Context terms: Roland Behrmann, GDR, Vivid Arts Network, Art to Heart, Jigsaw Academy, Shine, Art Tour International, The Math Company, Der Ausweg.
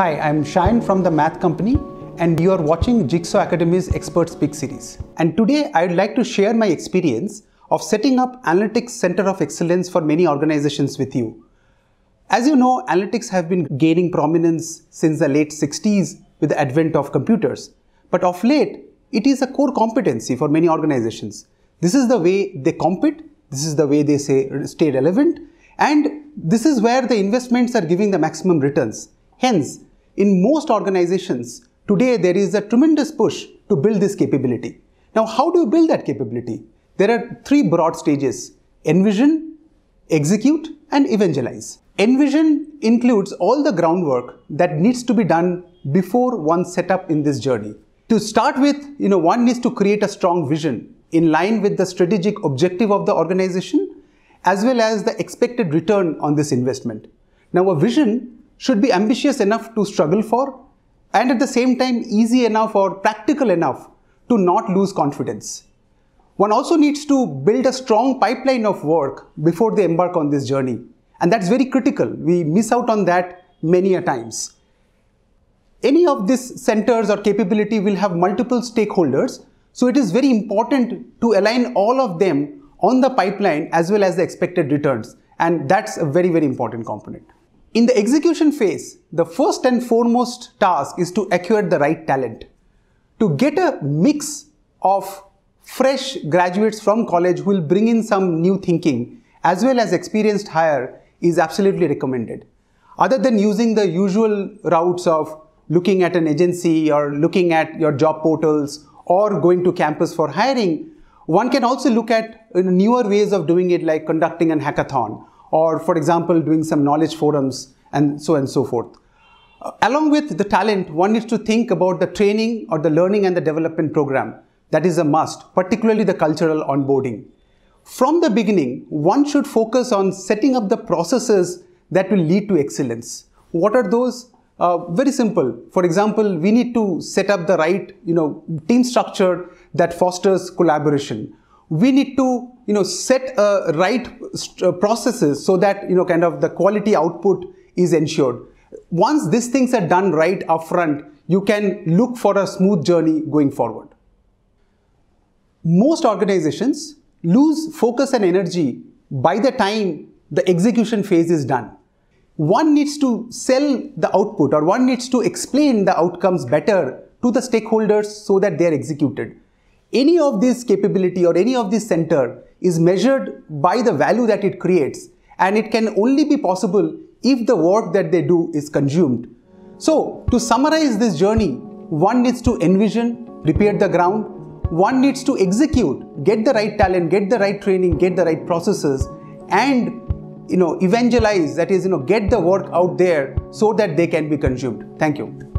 Hi, I'm Shine from The Math Company and you are watching Jigsaw Academy's Expert Speak series. And today I would like to share my experience of setting up Analytics Center of Excellence for many organizations with you. As you know, analytics have been gaining prominence since the late 60s with the advent of computers. But of late, it is a core competency for many organizations. This is the way they compete, this is the way they stay relevant, and this is where the investments are giving the maximum returns. Hence, in most organizations, today there is a tremendous push to build this capability. Now, how do you build that capability? There are three broad stages: envision, execute, and evangelize. Envision includes all the groundwork that needs to be done before one's set up in this journey. To start with, one needs to create a strong vision in line with the strategic objective of the organization as well as the expected return on this investment. Now, a vision should be ambitious enough to struggle for and at the same time easy enough or practical enough to not lose confidence. One also needs to build a strong pipeline of work before they embark on this journey, and that's very critical. We miss out on that many a times. Any of these centers or capability will have multiple stakeholders, so it is very important to align all of them on the pipeline as well as the expected returns, and that's a very, very important component. In the execution phase, the first and foremost task is to acquire the right talent. To get a mix of fresh graduates from college who will bring in some new thinking as well as experienced hire is absolutely recommended. Other than using the usual routes of looking at an agency or looking at your job portals or going to campus for hiring, one can also look at newer ways of doing it, like conducting a hackathon or, for example, doing some knowledge forums and so forth. Along with the talent, one needs to think about the training or the learning and the development program. That is a must, particularly the cultural onboarding. From the beginning, one should focus on setting up the processes that will lead to excellence. What are those? Very simple. For example, we need to set up the right, team structure that fosters collaboration. We need to, set right processes so that, kind of the quality output is ensured. Once these things are done right up front, you can look for a smooth journey going forward. Most organizations lose focus and energy by the time the execution phase is done. One needs to sell the output, or one needs to explain the outcomes better to the stakeholders so that they are executed. Any of this capability or any of this center is measured by the value that it creates, and it can only be possible if the work that they do is consumed. So, to summarize this journey, one needs to envision, prepare the ground, one needs to execute, get the right talent, get the right training, get the right processes, and evangelize, that is, get the work out there so that they can be consumed. Thank you.